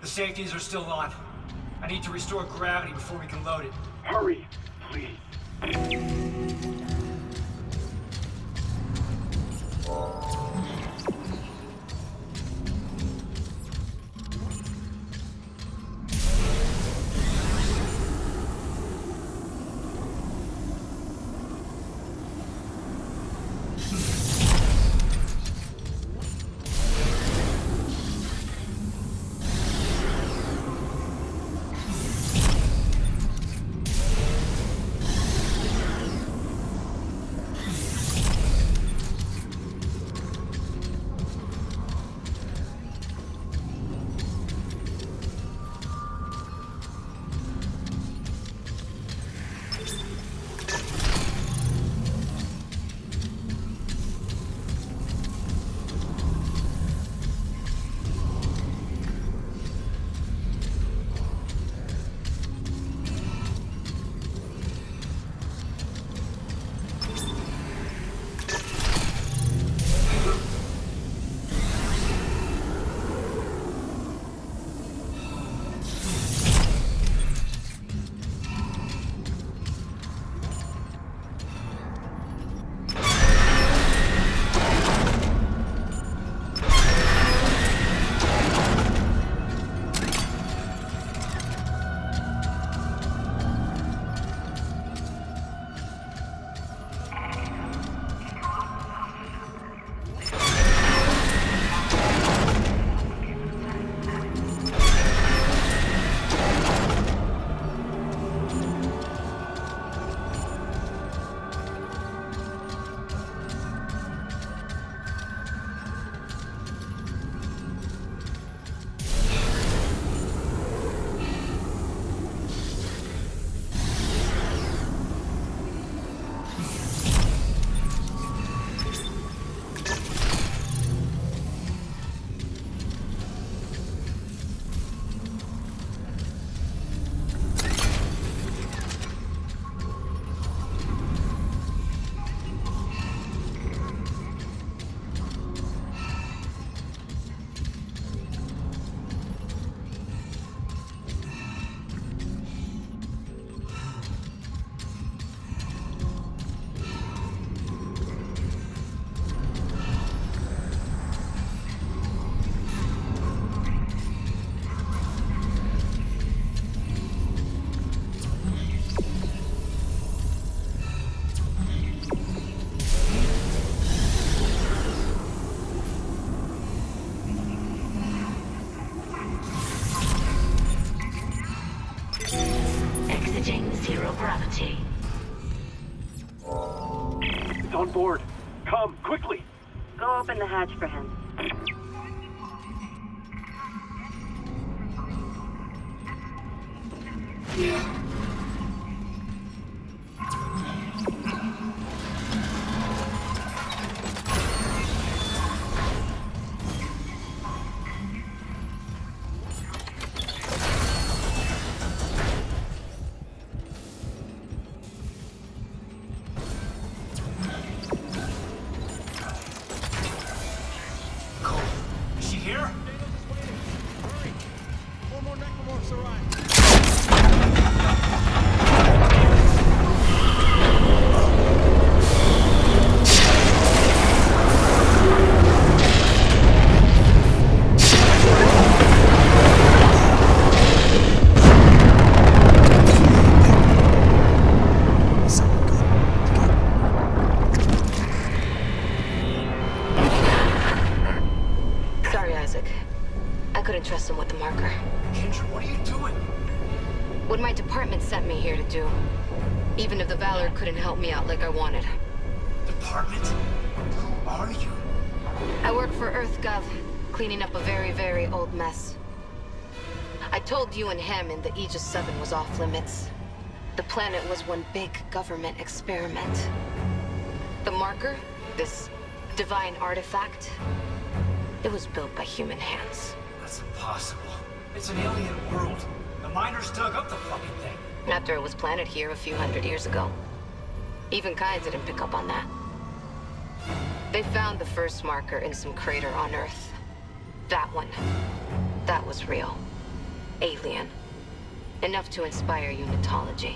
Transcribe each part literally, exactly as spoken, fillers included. The safeties are still on. I need to restore gravity before we can load it. Hurry, please. Board. Come, quickly! Go open the hatch for him. You and him and the Aegis seven was off limits. The planet was one big government experiment. The marker, this divine artifact, it was built by human hands. That's impossible. It's an alien world. The miners dug up the fucking thing. After it was planted here a few hundred years ago. Even Kynes didn't pick up on that. They found the first marker in some crater on Earth. That one. that was real. Alien. Enough to inspire Unitology.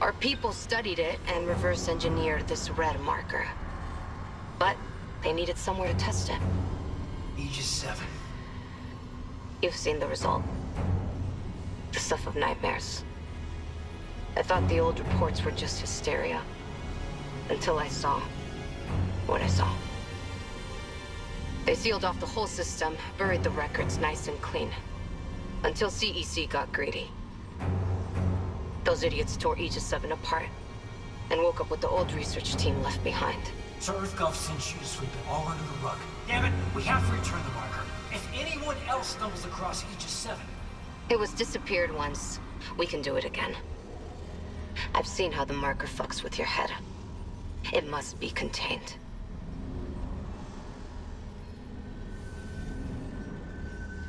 Our people studied it and reverse engineered this red marker. But they needed somewhere to test it. Aegis seven. You've seen the result. The stuff of nightmares. I thought the old reports were just hysteria. Until I saw what I saw. They sealed off the whole system, buried the records nice and clean. Until C E C got greedy. Those idiots tore Aegis seven apart, and woke up with the old research team left behind. So EarthGov sent you to sweep it all under the rug. Damn it, we have to return the marker. If anyone else stumbles across Aegis seven... It was disappeared once. We can do it again. I've seen how the marker fucks with your head. It must be contained.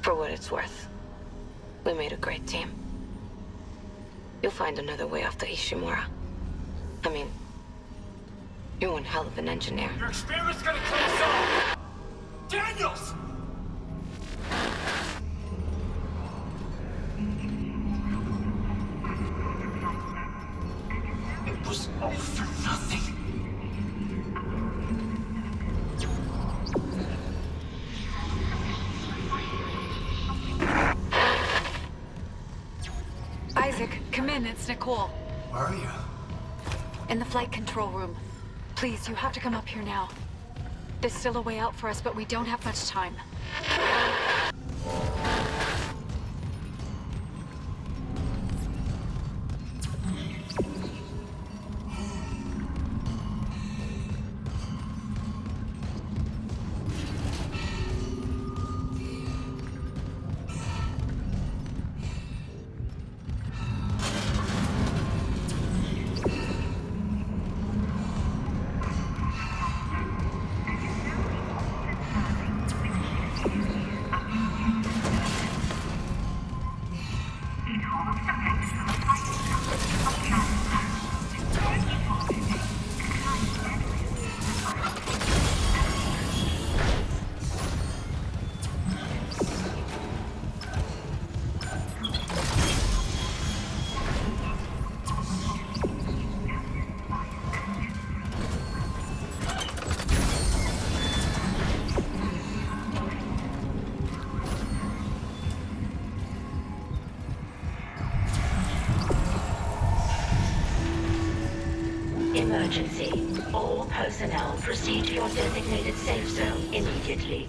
For what it's worth, we made a great team. You'll find another way off the Ishimura. I mean, you're one hell of an engineer. Your experiment's gonna kill us off! Daniels! It was all for nothing. Isaac, come in. It's Nicole. Where are you? In the flight control room. Please, you have to come up here now. There's still a way out for us, but we don't have much time. Emergency. All personnel proceed to your designated safe zone immediately.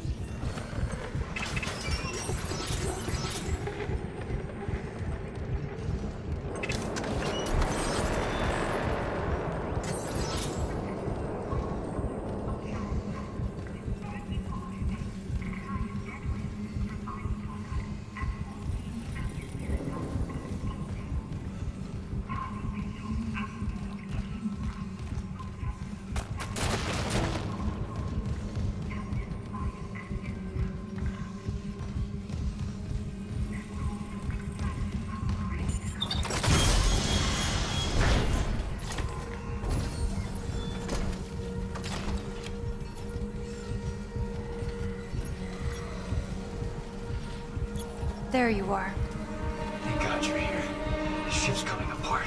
There you are. Thank God you're here. The ship's coming apart.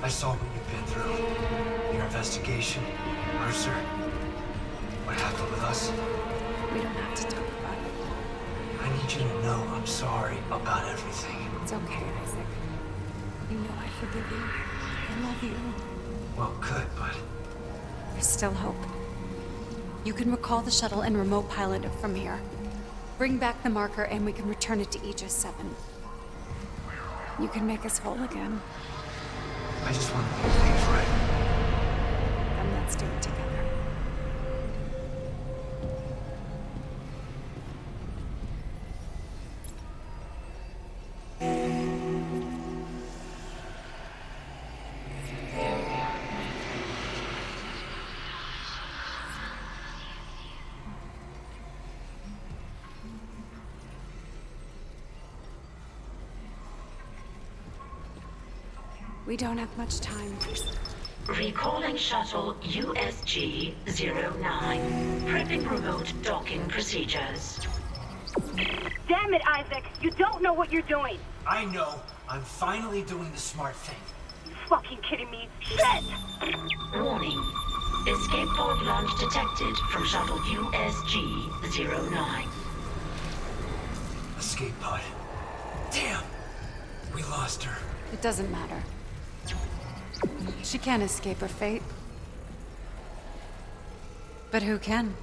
I saw what you've been through. Your investigation, Mercer. What happened with us? We don't have to talk about it. I need you to know I'm sorry about everything. It's okay, Isaac. You know I forgive you. I love you. Well, good, but... There's still hope. You can recall the shuttle and remote pilot it from here. Bring back the marker, and we can return it to Aegis seven. You can make us whole again. I just want to make things right. Then let's do it together. We don't have much time. Recalling shuttle U S G zero nine. Prepping remote docking procedures. Damn it, Isaac! You don't know what you're doing! I know. I'm finally doing the smart thing. You fucking kidding me? Shit! Warning. Escape pod launch detected from shuttle U S G zero nine. Escape pod. Damn! We lost her. It doesn't matter. She can't escape her fate. But who can?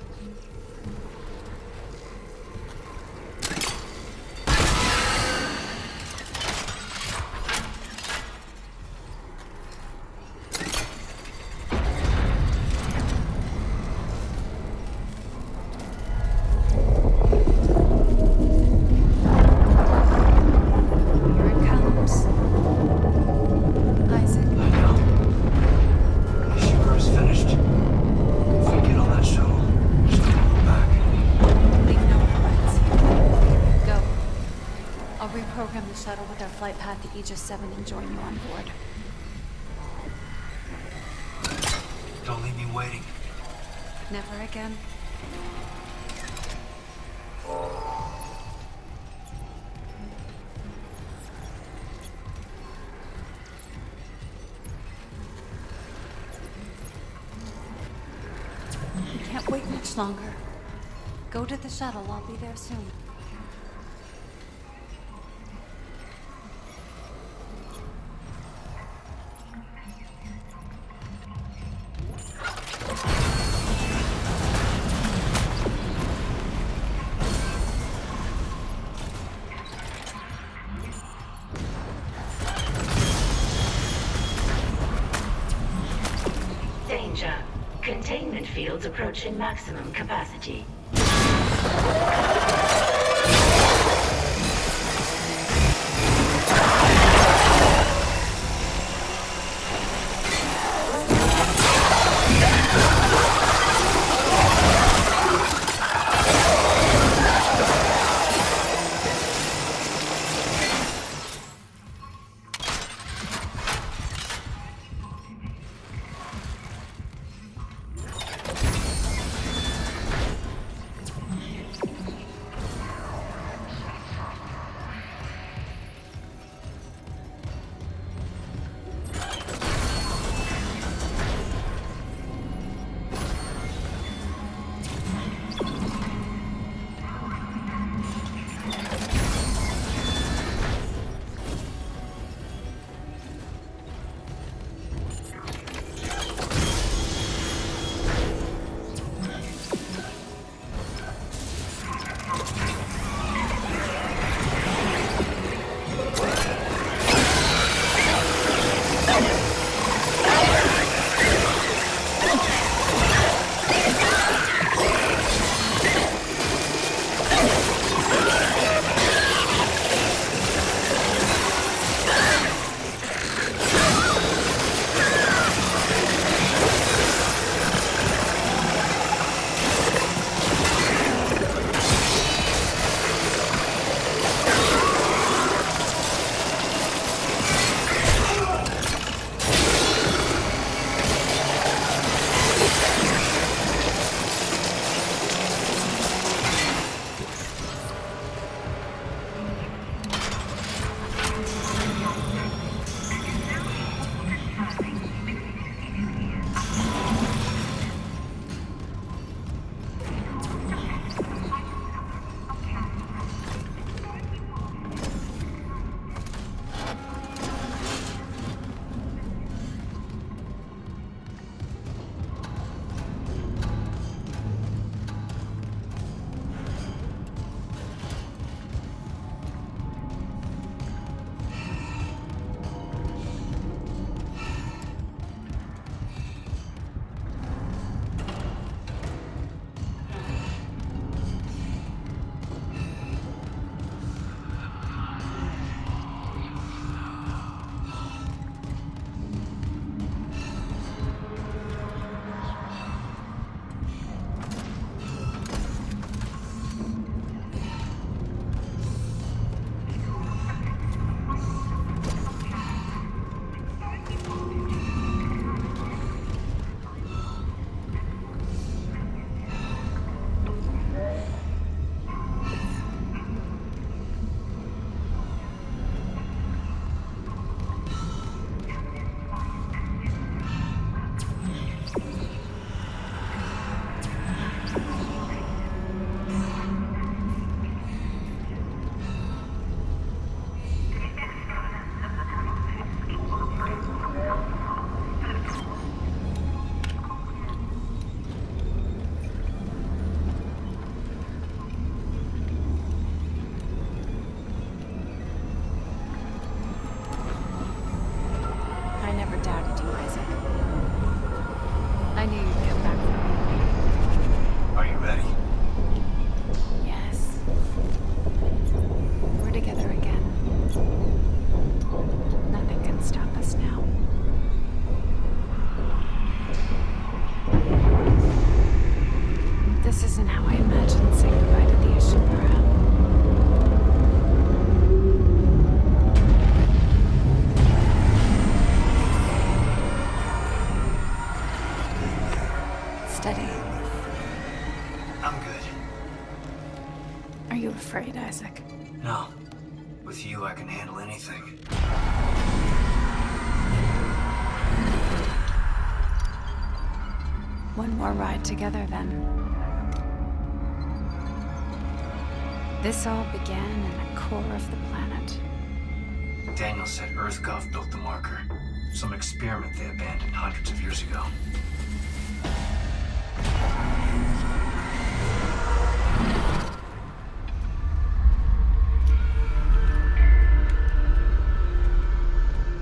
Flight path to Aegis seven and join you on board. Don't leave me waiting. Never again. You can't wait much longer. Go to the shuttle. I'll be there soon. Containment fields approaching maximum capacity. No. With you, I can handle anything. One more ride together, then. This all began in the core of the planet. Daniel said EarthGov built the marker. Some experiment they abandoned hundreds of years ago.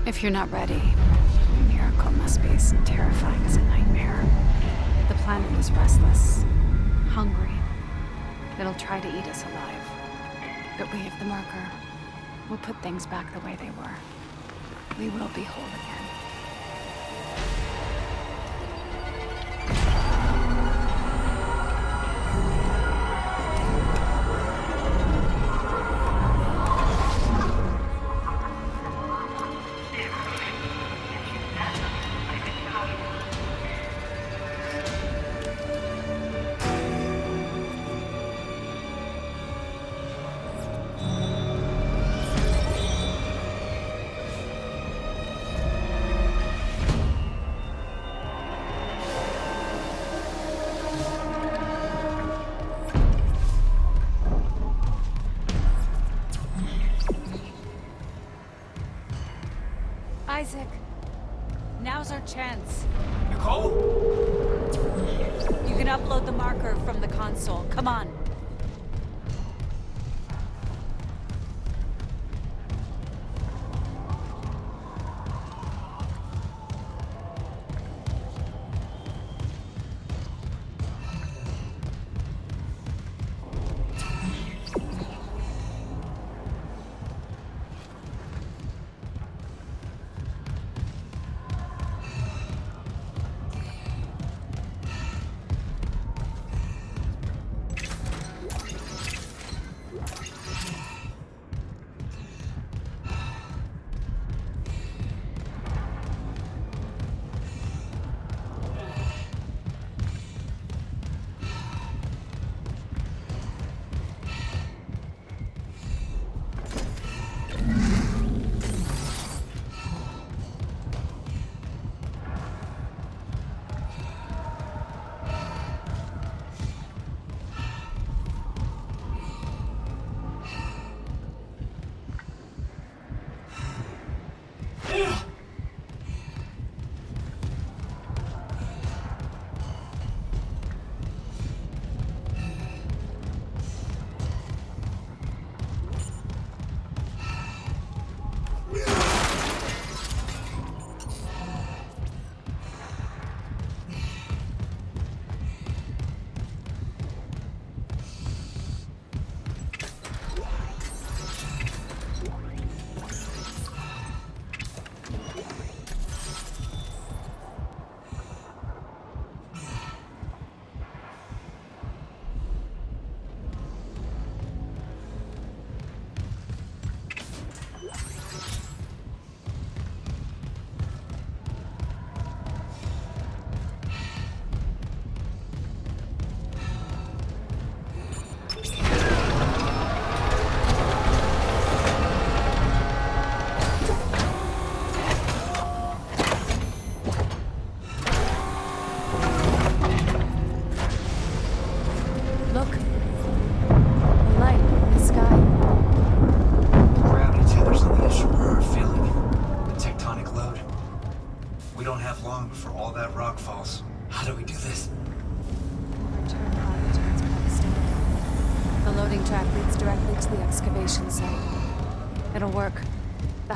If you're not ready, the miracle must be as terrifying as a nightmare. The planet is restless, hungry. It'll try to eat us alive. But we have the marker. We'll put things back the way they were. We will be whole again. Isaac, now's our chance. Nicole? You can upload the marker from the console. Come on.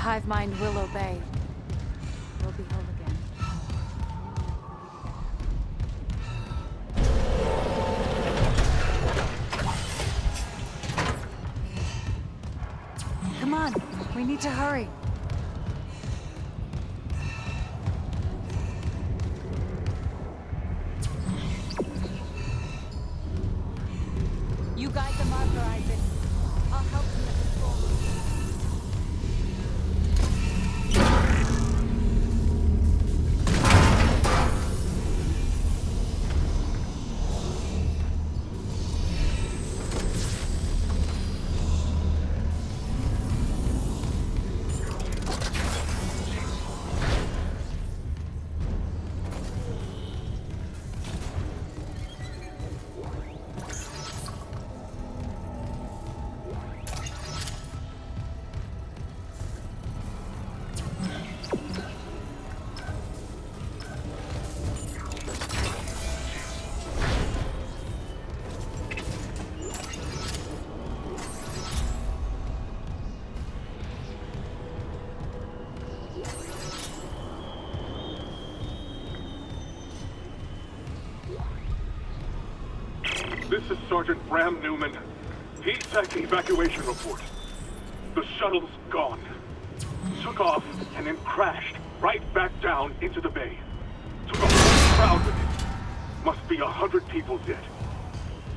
Hive mind will obey. We'll be home again. Come on, we need to hurry. You guide the marker, Isaac. I'll help you with the forward. Sergeant Bram Newman. P S E C evacuation report. The shuttle's gone. Took off and then crashed right back down into the bay. Took a whole crowd with it. Must be a hundred people dead.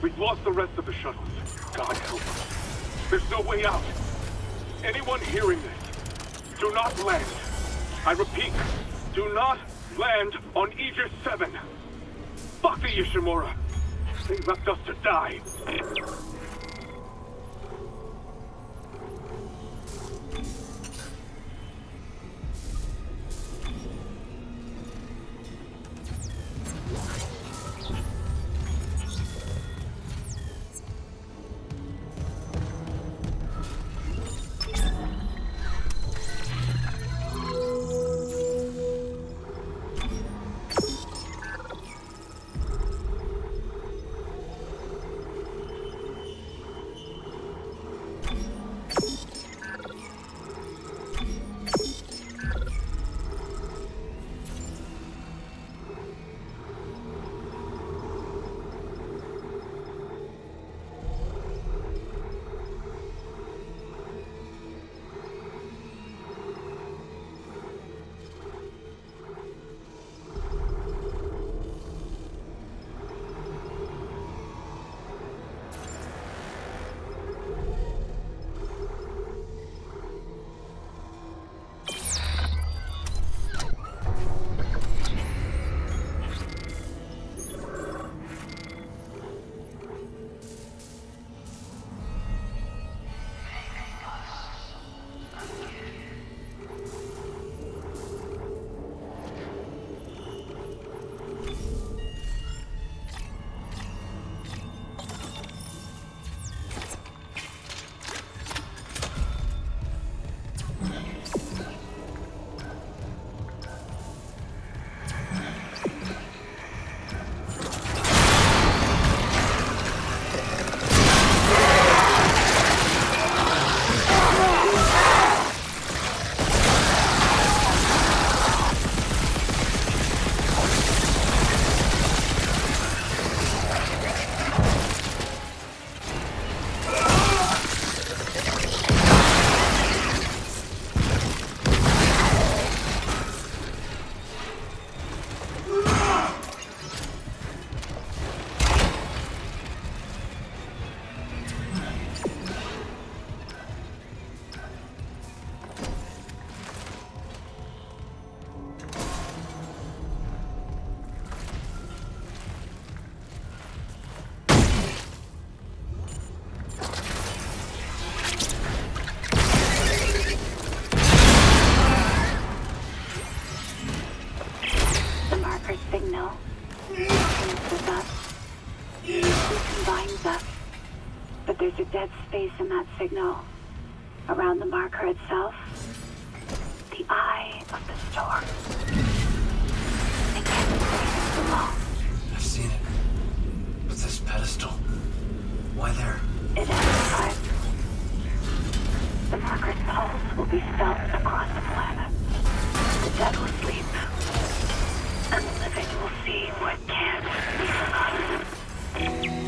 We've lost the rest of the shuttles. God help us. There's no way out. Anyone hearing this, do not land. I repeat, do not land on Aegis seven. Fuck the Ishimura. They left us to die. In that signal, around the marker itself, the eye of the storm. It can't stay alone. I've seen it, but this pedestal, why there? It has arrived. The marker's pulse will be felt across the planet. The dead will sleep, and the living will see what can't be forgotten.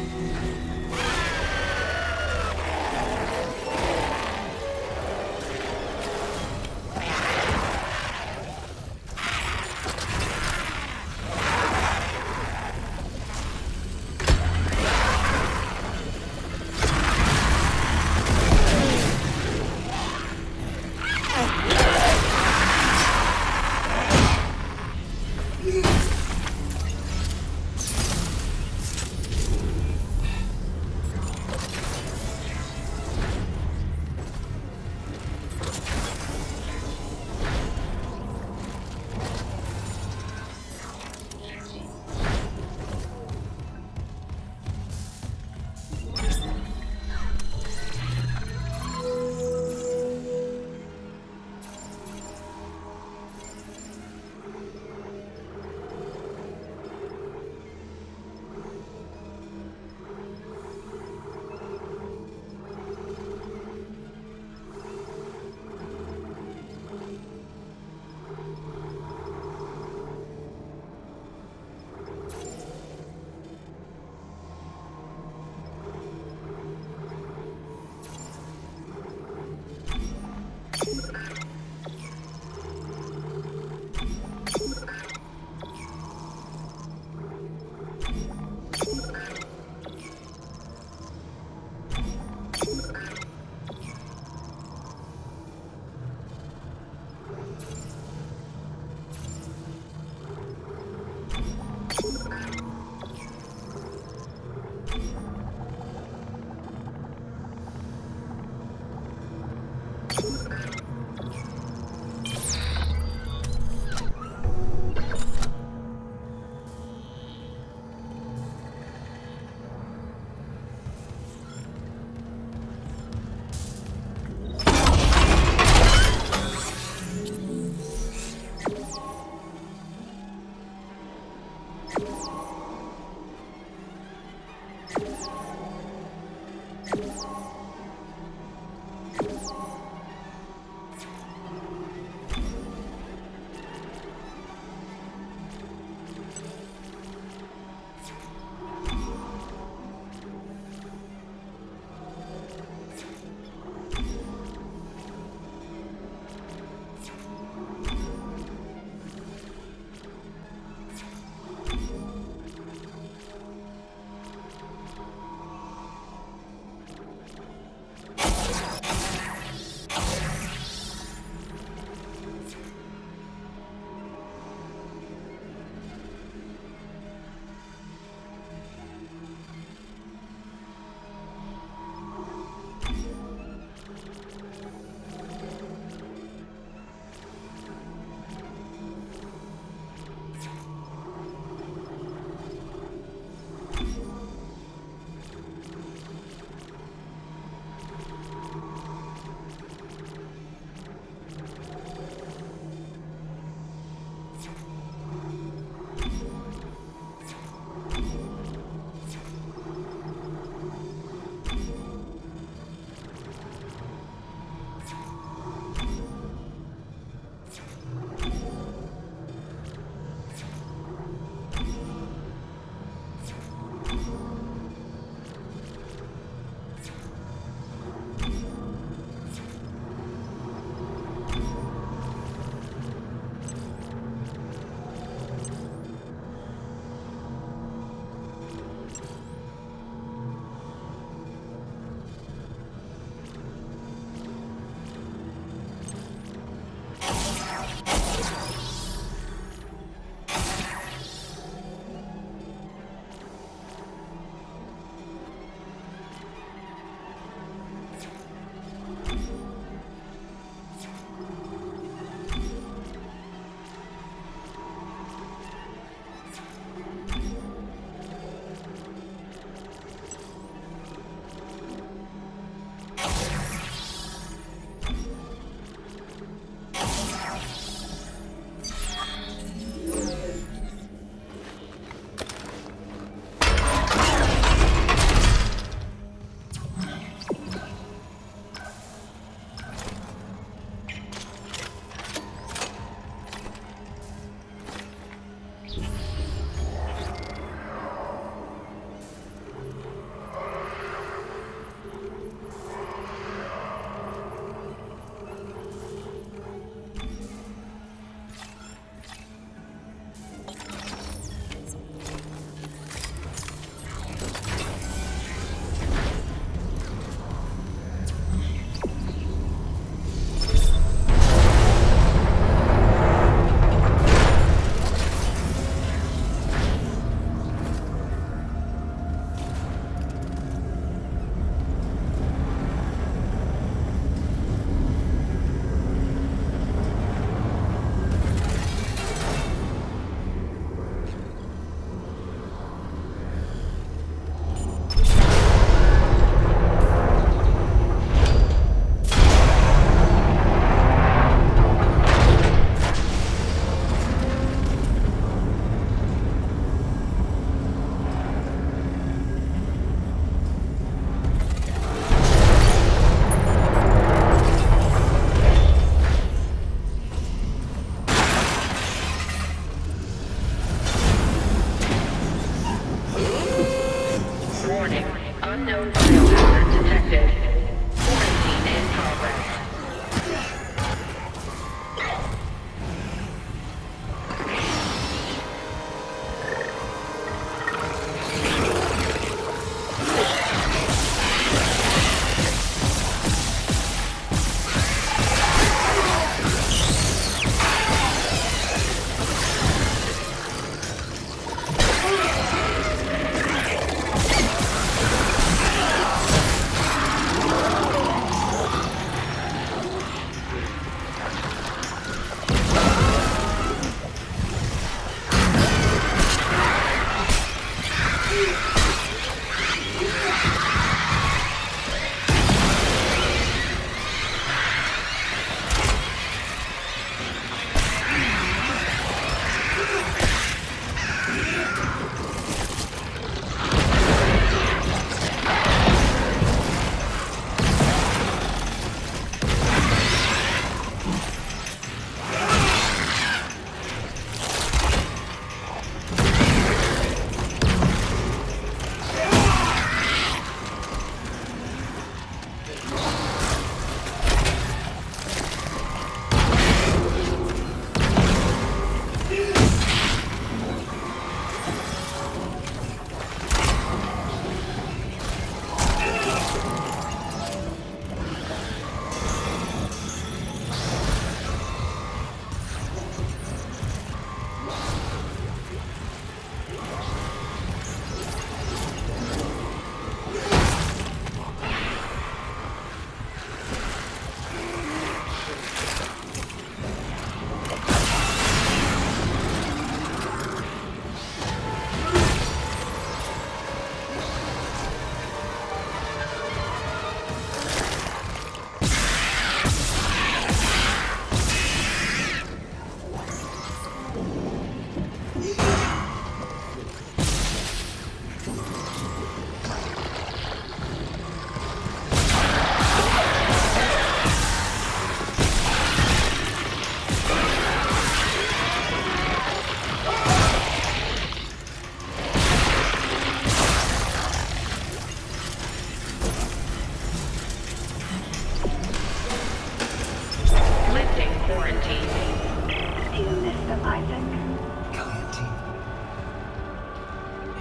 system, Isaac. Calientine.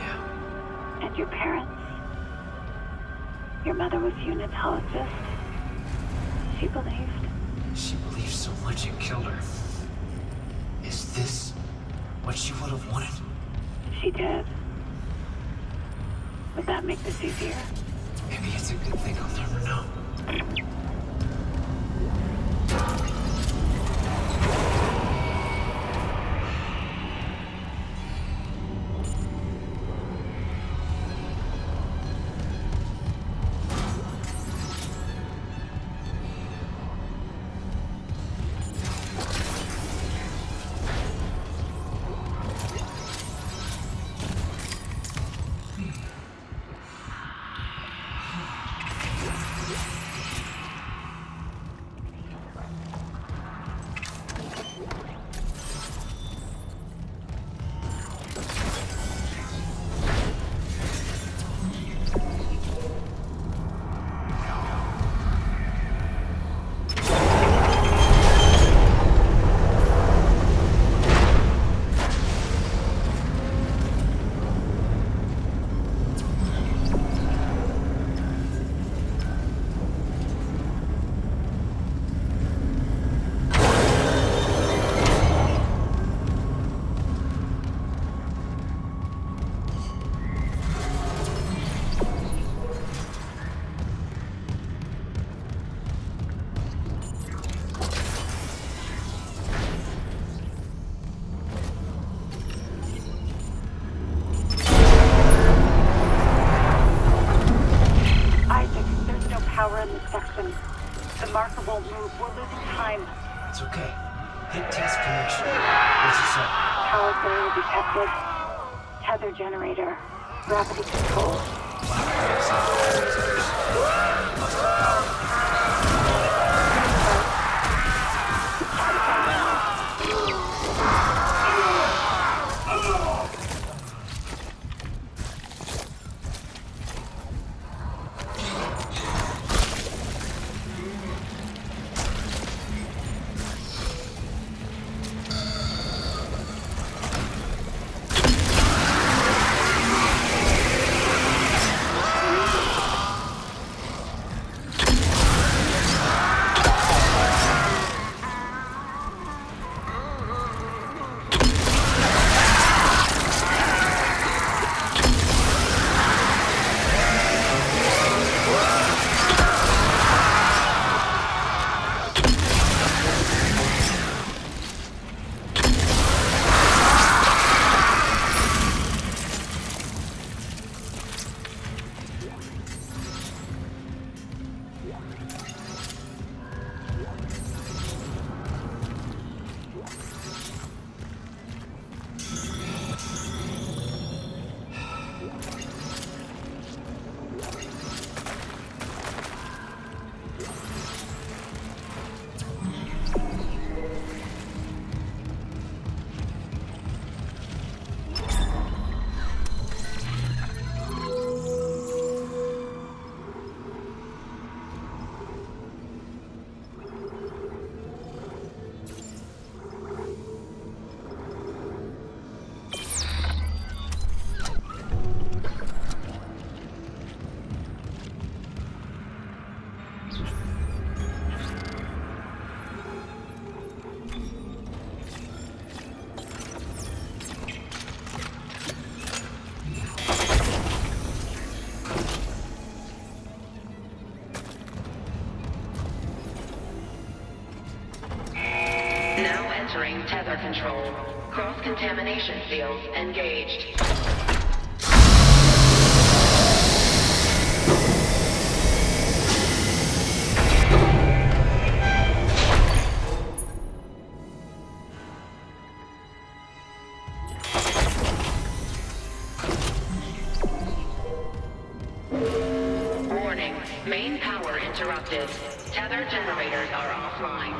Yeah. And your parents? Your mother was a Unitologist. She believed. She believed so much it killed her. Is this what she would have wanted? She did. Would that make this easier? Maybe it's a good thing I'll never know. Tether control. Cross-contamination fields engaged. Warning. Main power interrupted. Tether generators are offline.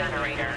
generator.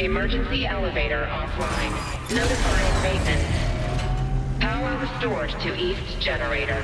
Emergency elevator offline. Notifying maintenance. Power restored to east generator.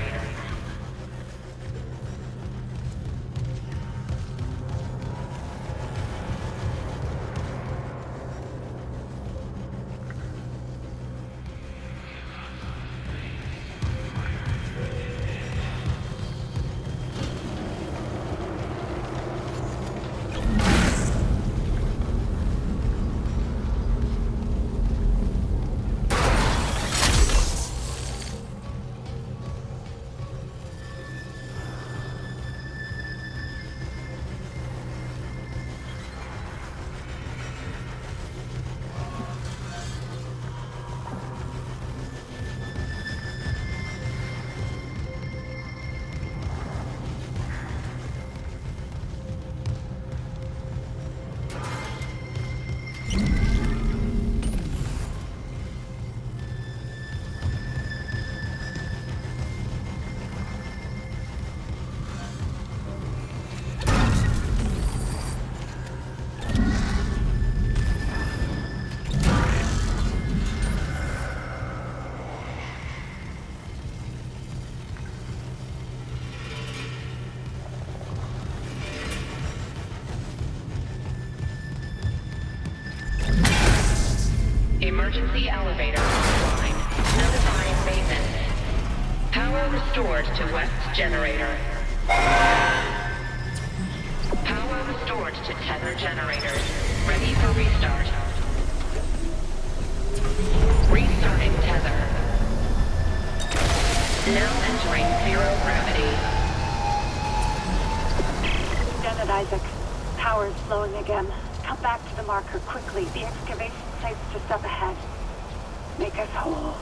Emergency elevator online. Notifying maintenance. Power restored to west generator. Power restored to tether generators. Ready for restart. Restarting tether. Now entering zero gravity. Done it, Isaac. Power is flowing again. Come back to the marker quickly. The excavation site's just up ahead. Make us whole.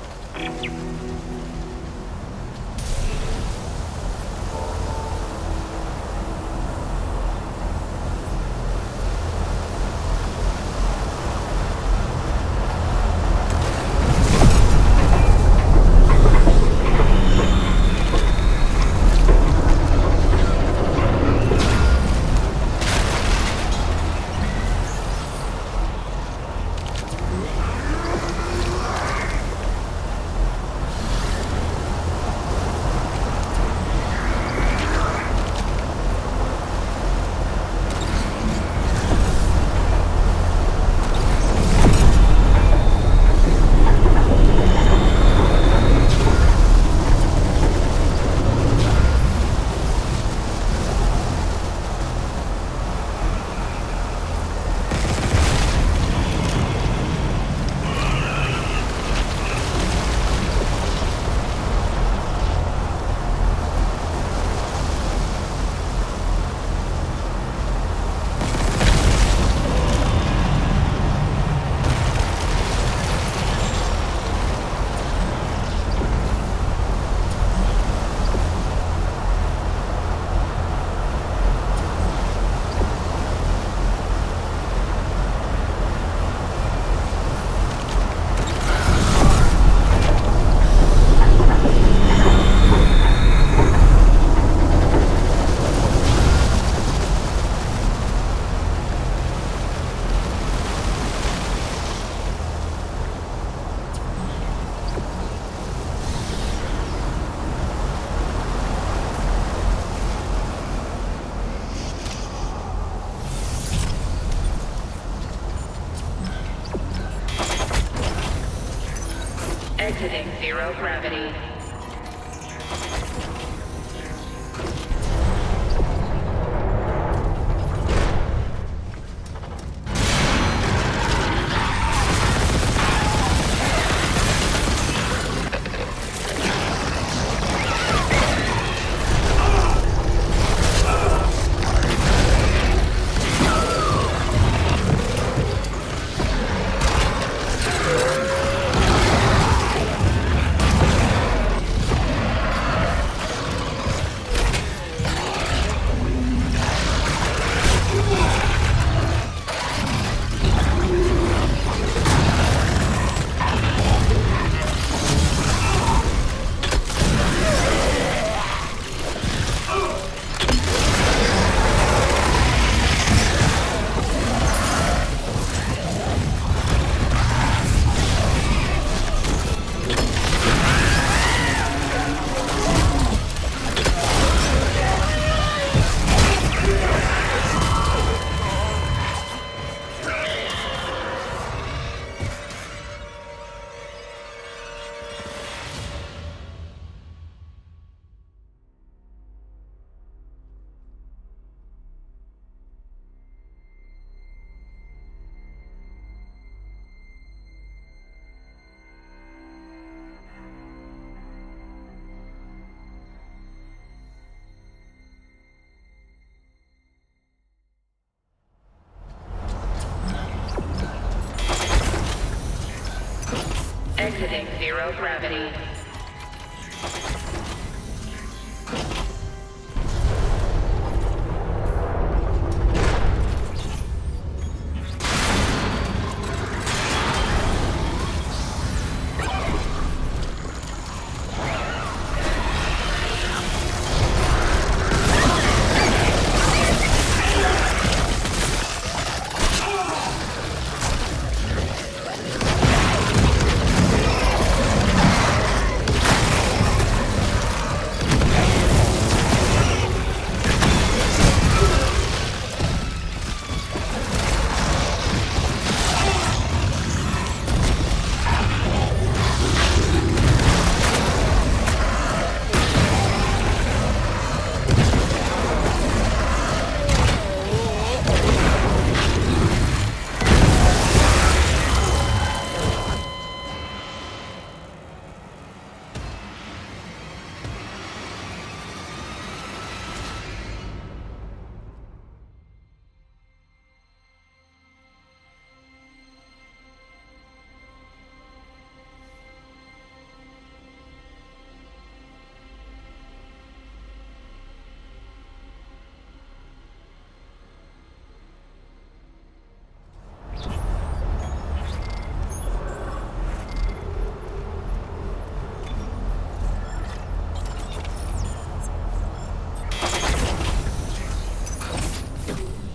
Exiting zero gravity.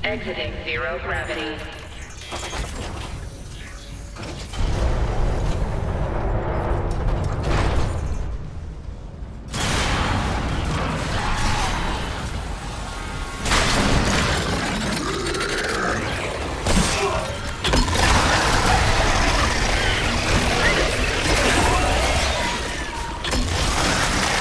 Exiting zero gravity. Exiting zero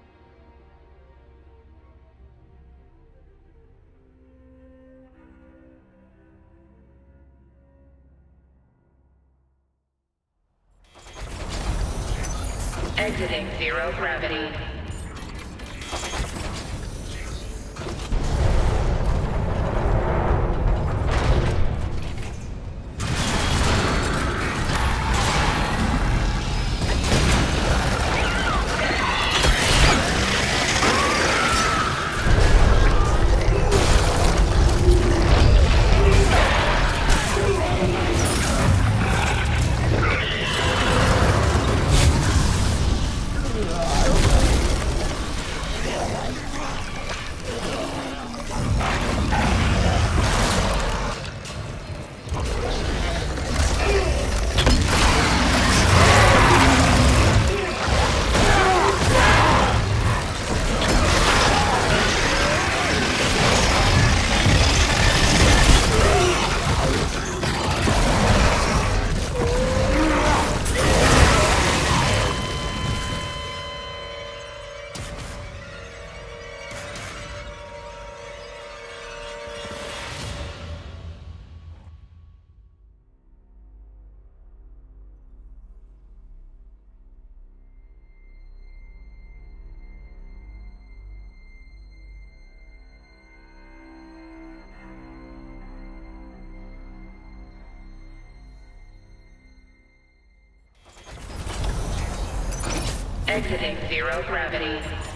gravity. Exiting zero gravity. Exiting zero gravity.